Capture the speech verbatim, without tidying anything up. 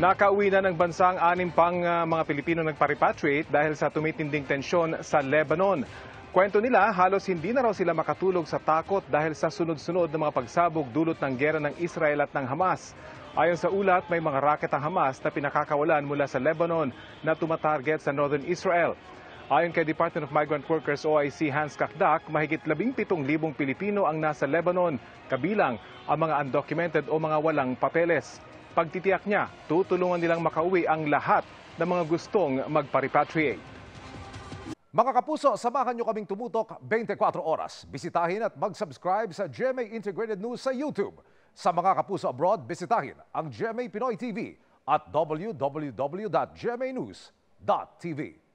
Nakauwi na ng bansa ang anim pang uh, mga Pilipino nagpa-repatriate dahil sa tumitinding tensyon sa Lebanon. Kwento nila, halos hindi na raw sila makatulog sa takot dahil sa sunod-sunod na mga pagsabog dulot ng gera ng Israel at ng Hamas. Ayon sa ulat, may mga raket ang Hamas na pinakakawalan mula sa Lebanon na tumatarget sa northern Israel. Ayon kay Department of Migrant Workers O I C Hans Kakdak, mahigit labing pitong libong Pilipino ang nasa Lebanon, kabilang ang mga undocumented o mga walang papeles. Pagtitiyak niya, tutulungan nilang makauwi ang lahat ng mga gustong magpa-repatriate. Mga kapuso, samahan niyo kaming tumutok twenty-four oras. Bisitahin at mag-subscribe sa G M A Integrated News sa YouTube. Sa mga kapuso abroad, bisitahin ang G M A Pinoy T V at w w w dot g m a news dot t v.